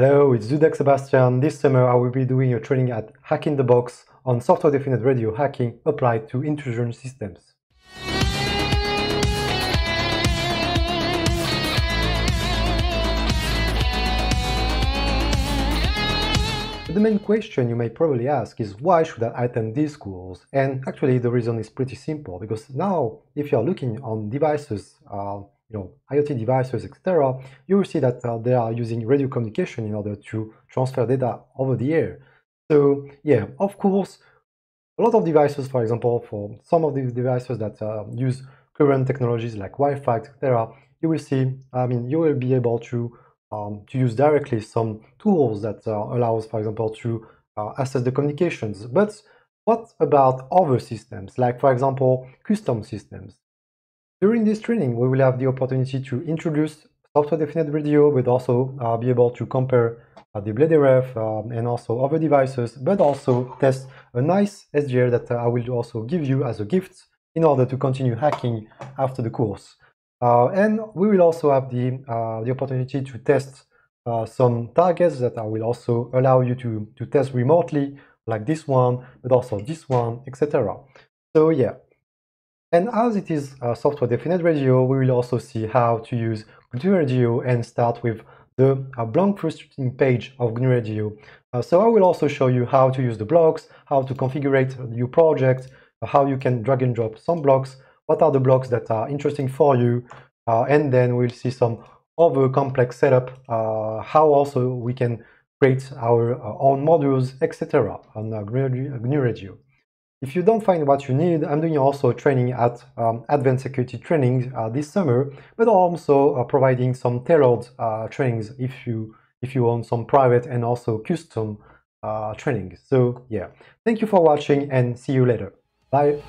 Hello, it's Dudek Sebastian. This summer I will be doing a training at Hack in the Box on Software Defined Radio hacking applied to intrusion systems. The main question you may probably ask is why should I attend these schools? And actually the reason is pretty simple, because now if you are looking on devices, IoT devices, etc., you will see that they are using radio communication in order to transfer data over the air. So yeah, of course, a lot of devices, for example, for some of the devices that use current technologies like Wi-Fi, etc., you will see, you will be able to use directly some tools that allows, for example, to access the communications. But what about other systems, like, for example, custom systems? During this training, we will have the opportunity to introduce software-defined radio, but also be able to compare the BladeRF and also other devices, but also test a nice SDR that I will also give you as a gift in order to continue hacking after the course. And we will also have the opportunity to test some targets that I will also allow you to test remotely, like this one, but also this one, etc. So yeah. And as it is software-defined radio, we will also see how to use GNU Radio and start with the blog first page of GNU Radio. So I will also show you how to use the blocks, how to configure your project, how you can drag and drop some blocks, what are the blocks that are interesting for you, and then we'll see some other complex setup, how also we can create our own modules, etc. on GNU Radio. If you don't find what you need, I'm doing also training at advanced security trainings this summer, but also providing some tailored trainings if you want some private and also custom trainings. So yeah, thank you for watching and see you later. Bye.